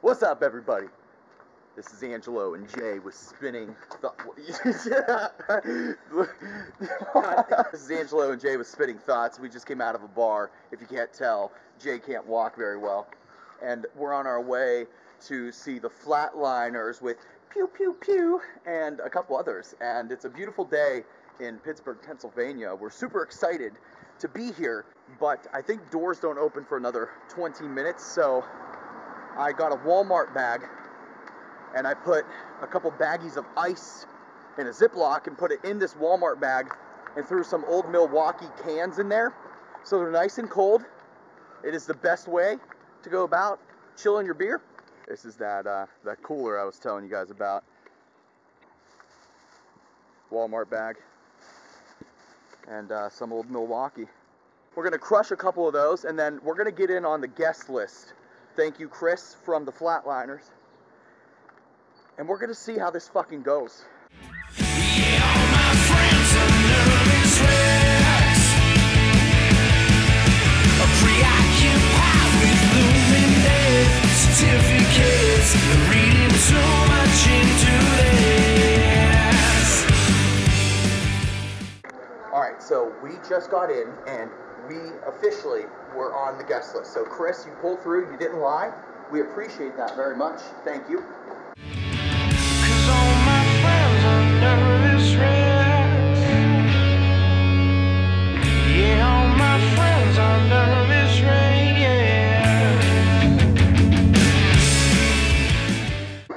What's up, everybody? This is Angelo and Jay with Spinning Thoughts. This is Angelo and Jay with Spinning Thoughts. We just came out of a bar. If you can't tell, Jay can't walk very well. And we're on our way to see the Flatliners with Pkew Pkew Pkew and a couple others. And it's a beautiful day in Pittsburgh, Pennsylvania. We're super excited to be here, but I think doors don't open for another 20 minutes, so I got a Walmart bag and I put a couple baggies of ice in a Ziploc and put it in this Walmart bag and threw some old Milwaukee cans in there so they're nice and cold. It is the best way to go about chilling your beer. This is that cooler I was telling you guys about. Walmart bag and some old Milwaukee. We're gonna crush a couple of those and then we're gonna get in on the guest list. Thank you, Chris, from the Flatliners. And we're gonna see how this fucking goes. Yeah, all my friends are nervous wrecks. Preoccupied with looming death certificates. Reading so much into this. Alright, so we just got in and we officially were on the guest list. So Chris, you pulled through, you didn't lie. We appreciate that very much. Thank you. Cause all my friends are nervous wrecks. Yeah, all my friends are nervous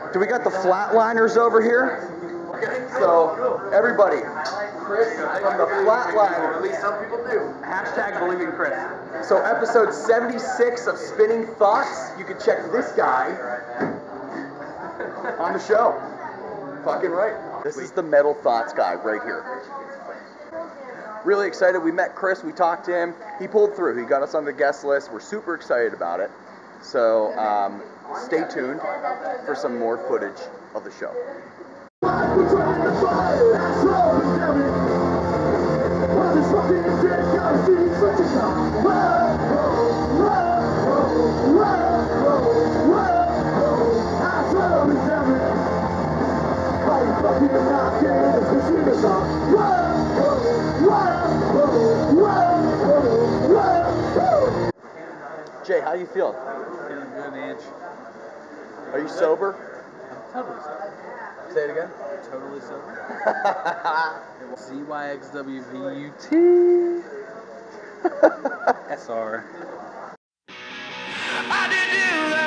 wrecks. So we got the Flatliners over here. So everybody, Chris from the Flatliners. At least some people do. Hashtag believe in Chris. So episode 76 of Spinning Thoughts. You can check this guy on the show. Fucking right. This is the Metal Thoughts guy right here. Really excited. We met Chris. We talked to him. He pulled through. He got us on the guest list. We're super excited about it. So stay tuned for some more footage of the show. Jay, how you feeling? Feeling good, Ange. Are you sober? I'm totally sober. Say it again. Totally sober. CYXWVUT SR. I did do that.